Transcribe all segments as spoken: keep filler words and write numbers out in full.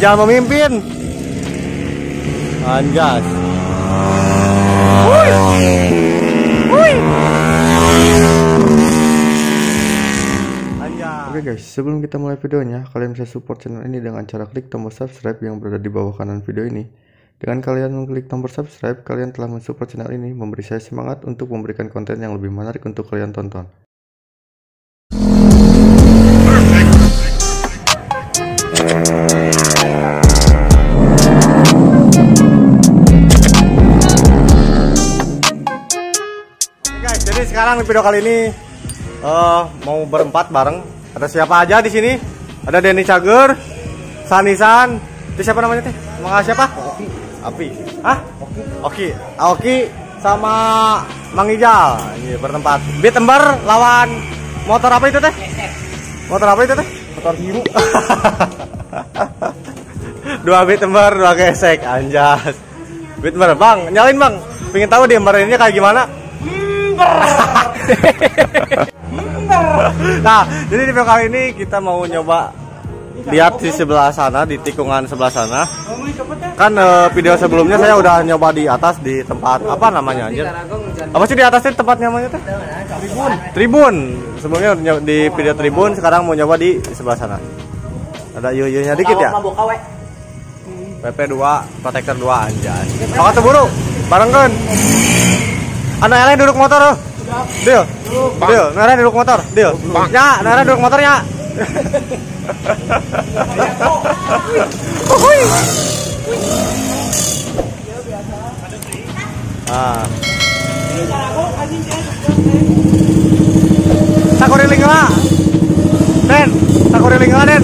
Ijal memimpin. Anjas. Wuih. Wuih. Oke guys, sebelum kita mulai videonya, kalian bisa support channel ini dengan cara klik tombol subscribe yang berada di bawah kanan video ini. Dengan kalian mengklik tombol subscribe, kalian telah mensupport channel ini, memberi saya semangat untuk memberikan konten yang lebih menarik untuk kalian tonton. Oke guys, jadi sekarang di video kali ini uh, mau berempat bareng. Ada siapa aja di sini? Ada Denny Cager, Sanisan, itu siapa namanya teh? Mang siapa? Api, ah, Oki, Oki, Aoki sama Mang Ijal, ini bertempat. Beat Ember lawan motor apa itu teh? Motor apa itu teh? Motor biru. Dua Beat Ember, dua gesek, anjas. Beat Ember, bang, nyalain bang. Pengen tahu deh embernya kayak gimana? Nah, jadi di video kali ini kita mau nyoba lihat di sebelah sana, di tikungan sebelah sana. Kan eh, video sebelumnya saya udah nyoba di atas di tempat apa namanya anjir? Apa sih di atasnya tempatnya namanya teh? Tribun. Tribun. Sebelumnya di video Tribun, sekarang mau nyoba di sebelah sana. Ada yuyunya dikit ya? P P dua, protektor dua anjay. Pakai teburu, barengkeun. Anak-anak duduk motor loh. Deal. Deal, nara duduk motor. Deal. Ya, nara duduk motornya. Ah. Sakuriling lah, Den. Sakuriling lah, Den.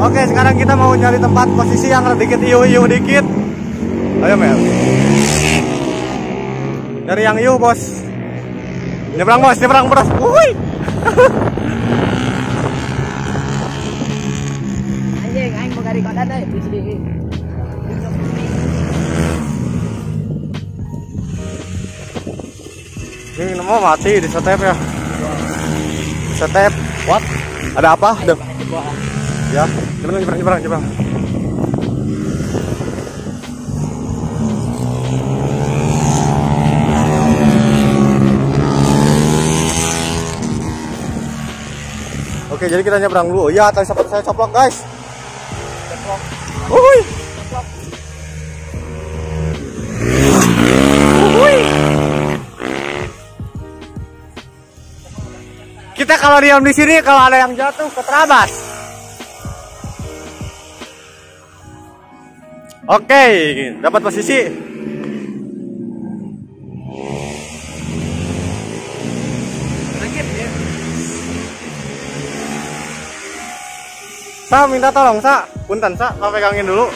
Oke, sekarang kita mau nyari tempat posisi yang sedikit iu-iu dikit. Ayo Mel. Nyari yang iu, bos. Nyebrang bos, nyebrang bos. Wuih. Anjing, aing mau garik kodan deh. Ini nama mati di setep ya. Di setep. What? Ada apa? Ada. Ya, nyebrang, nyebrang, nyebrang, nyebrang. Oke, jadi kita nyebrang dulu. Ya, tadi sempat saya coplok, guys. Coplok. Uhuy. Coplok. Uhuy. Kita kalau diam di sini kalau ada yang jatuh keterabas. Oke, dapat posisi. Sa, minta tolong, Sa. Punten, Sa. Sa pegangin dulu.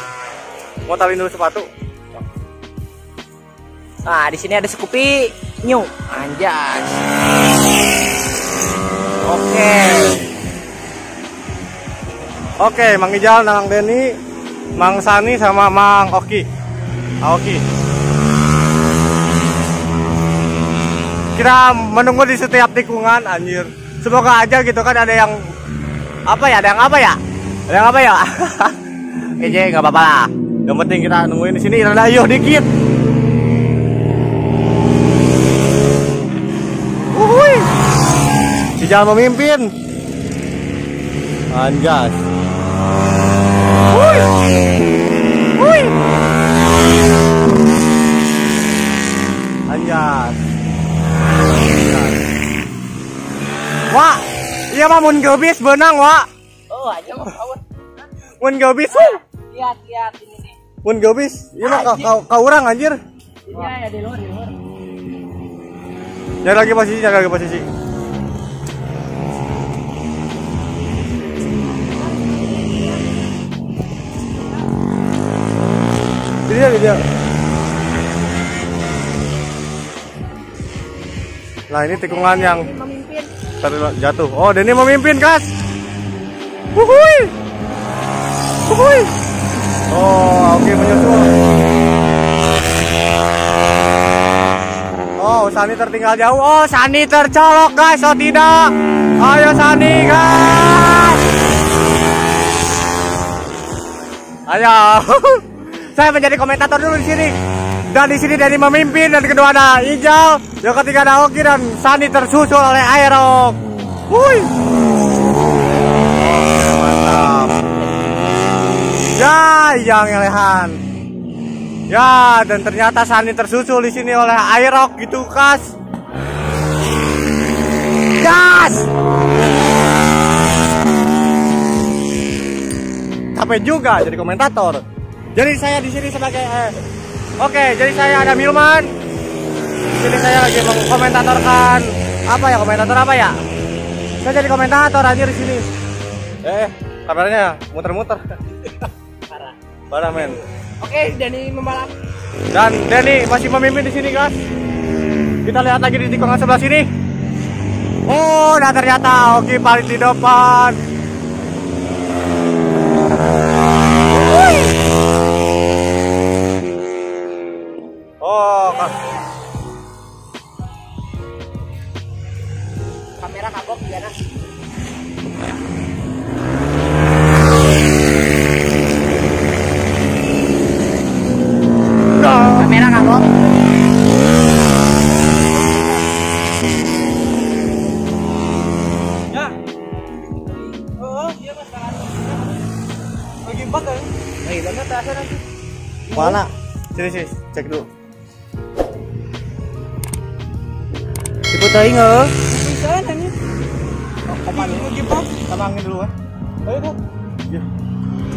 Motalin dulu sepatu. Ah, di sini ada Scoopy. New. Anjas. Oke. Okay. Oke, okay, Mang Ijal, Mang Denny, Mang Sani sama Mang Oki. Aoki. Kita menunggu di setiap tikungan, anjir. Semoga aja gitu kan ada yang apa ya? Ada yang apa ya? Ada apa ya? Kece, nggak apa-apa lah. Yang penting kita nungguin di sini. Rada yuk dikit. Wuih, si jalan memimpin. Anjas. Wuih, wuih. Anjas. Wah, iya mah mun geubis benang, wah. Oh, aja mah kawur. Mun geubis. Lihat, lihat ini nih. Mun geubis, ieu mah ka ka urang anjir. Iya, ya di luar, di luar. Jangan lagi posisi, jangan lagi posisi. Dia, dia. Nah, ini tikungan yang jatuh. Oh, Denny memimpin, guys. Wuhuy. Wuhuy. Oh, oke, okay, menyusul. Sani tertinggal jauh. Oh, Sani tercolok guys. Oh tidak. Ayo Sani guys. Ayo. Saya menjadi komentator dulu di sini. Dan di sini dari memimpin, dan kedua ada Ijal, yang ketiga ada Oki, dan Sani tersusul oleh Aerok. Wuih. Oh, mantap. Ya, yang elehan. Ya, dan ternyata Sani tersusul di sini oleh Aerok gitu, kas. Gas. Capek juga jadi komentator. Jadi saya di sini sebagai eh, Oke, jadi saya Adam Hilman. Jadi saya lagi mengkomentatorkan apa ya, komentator apa ya? Saya jadi komentator anjir di sini. Eh, kameranya muter-muter. Parah. Parah men. Oke, Denny membalap. Dan Denny masih memimpin di sini, guys. Kita lihat lagi di tikungan sebelah sini. Oh, dan ternyata Oki paling di depan. Kamera kabok ya nah. Kamera kabok. Ya. Oh, dia Mas Barat. Lagi empat ya. Lagi banget terasa nanti. Mana? Sini sini, cek dulu. Diputai enggak? Kan ini kapan dulu jebak sama angin dulu ya. Ayo Bu. Ya.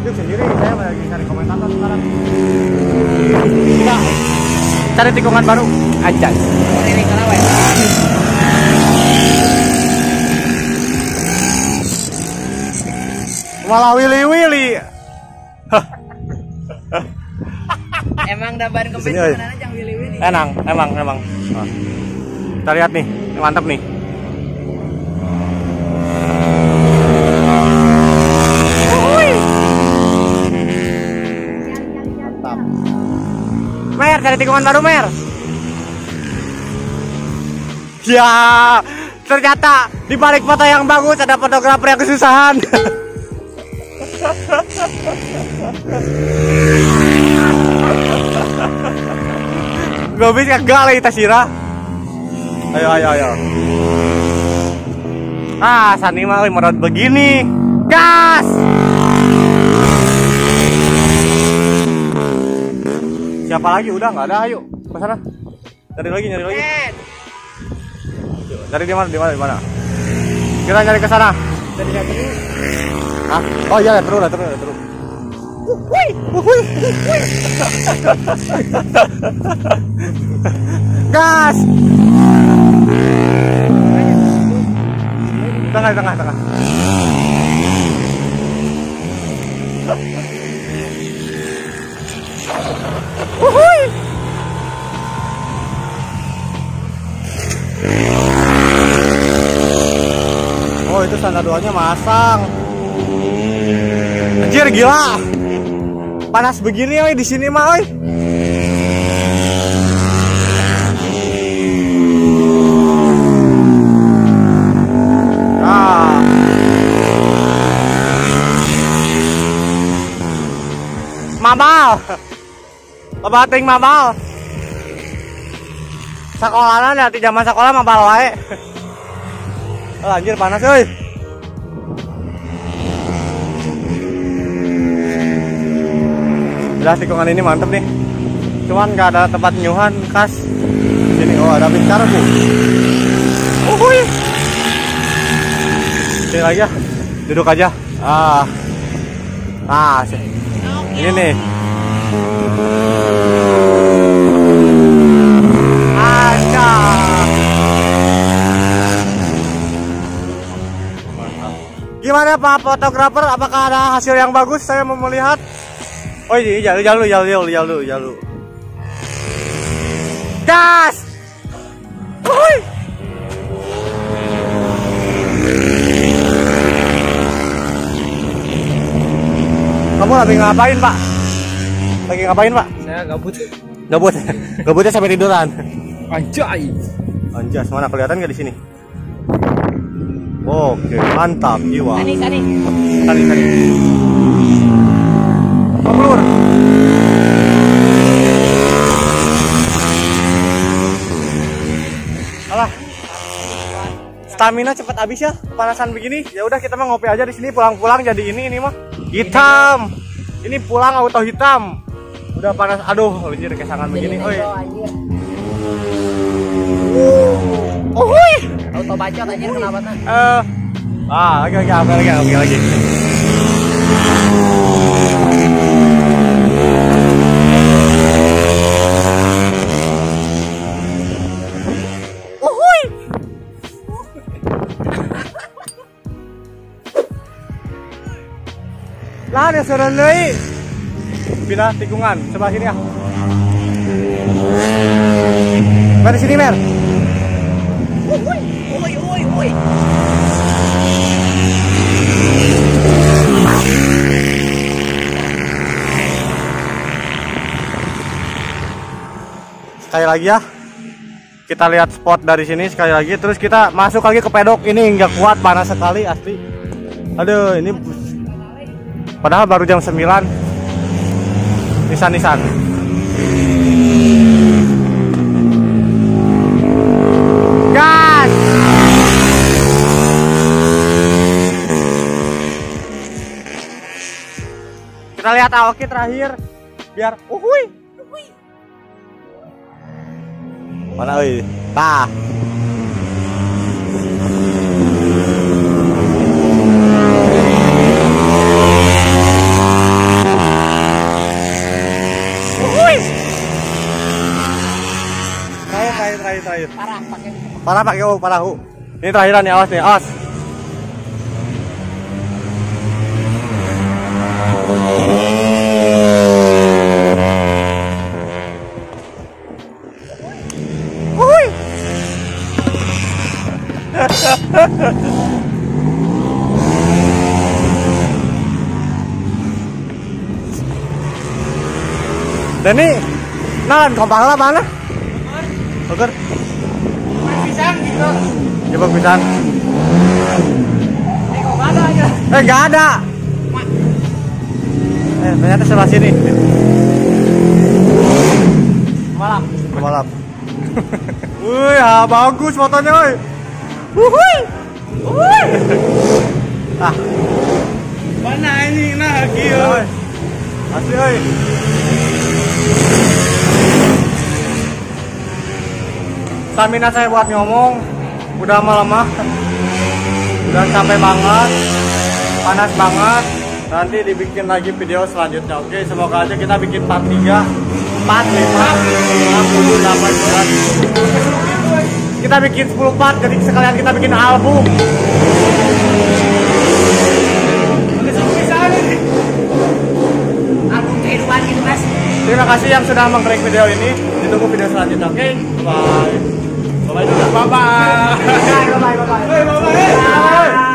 Dia sendiri, saya lagi cari komentator sekarang. Enggak. Cari tikungan baru aja. Ini kelawai. Malah wili-wili. Emang daban kempes sebenarnya yang wili-wili. Enang, emang emang. Nah. Kita lihat nih, mantap nih. Mer, dari tikungan baru Mer. Ya, ternyata di balik foto yang bagus ada fotografer yang kesusahan. Gak bisa gali Tasira. Ayo, ayo, ayo. Ah, Sani mah merot begini. Gas. Siapa lagi? Udah nggak ada. Ayo ke sana. Cari lagi, nyari lagi. Cari di mana? Di mana? Di mana? Kita nyari ke sana. Dari sini. Ah, oh iya, terus lah, terus lah, terus. Wih, wih, wih. Gas. Tengah, tengah, tengah. Uhuy. Oh itu standar duanya masang. Anjir gila. Panas begini oi di sini mah oi. Mabal. Kebating mabal. Sekolahan nanti zaman sekolah mabal wae. Oh, anjir panas euy. Jelas tikungan ini mantep nih. Cuman nggak ada tempat nyuhan khas. Sini oh ada bicara Bu. Uhuy. Sini lagi ya. Duduk aja. Ah. Ah, sini. Ini nih. Ada. Gimana Pak fotografer? Apakah ada hasil yang bagus? Saya mau melihat. Oh iya, jalu jalu jalu jalu jalu. Gas. Woi. Kamu lagi ngapain Pak? Lagi ngapain Pak? Saya gabut. Gabut. Gabutnya sampai tiduran. Anjay. Anjas, mana kelihatan nggak di sini? Oke, mantap jiwa. Sani, sani. Sani, sani. Pelur. Alah. Stamina cepat habis ya, panasan begini. Ya udah kita mah ngopi aja di sini, pulang-pulang jadi ini ini mah hitam. Ini pulang auto hitam. Udah panas, aduh, anjir kesangan begini. Oi. Oh, hui. Auto bacot anjir kenapa kan? Eh. Ah, lagi lagi ambil lagi, ambil lagi. Oh, hui. Lah, dia sudah leui. Pindah tikungan sebelah sini ya. Mari sini, Mer. Oi, oi, oi. Sekali lagi ya, kita lihat spot dari sini sekali lagi. Terus kita masuk lagi ke pedok ini, nggak kuat, panas sekali asli. Aduh, ini padahal baru jam sembilan. Di Sanisan. Gas. Kita lihat Aoki terakhir biar uhuy. Mana euy? Tah. Terakhir. Parah pakai. Parah pakai oh, parahu. Ini terakhiran nih, awas nih, awas. Uhuy. Denny, nan kompaklah mana? Oke. Pisang gitu. Coba pisang. Eh, kok ada aja? Eh, enggak ada. Ma. Eh, ternyata sebelah sini. Malam. Malam. Wih, ya, bagus fotonya, woi. Wuhui. Wuhui. Ah. Mana ini? Nah, gila. Asli, woi. Stamina saya buat ngomong udah melemah, udah capek banget, panas banget. Nanti dibikin lagi video selanjutnya. Oke, semoga aja kita bikin part tiga, part lima, enam, tujuh, delapan, sembilan. Kita bikin sepuluh part, jadi sekalian kita bikin album. Album kehidupan gitu guys. Terima kasih yang sudah mengklik video ini. Ditunggu video selanjutnya. Oke, bye. Bye bye. Bye bye. Bye bye. Bye bye.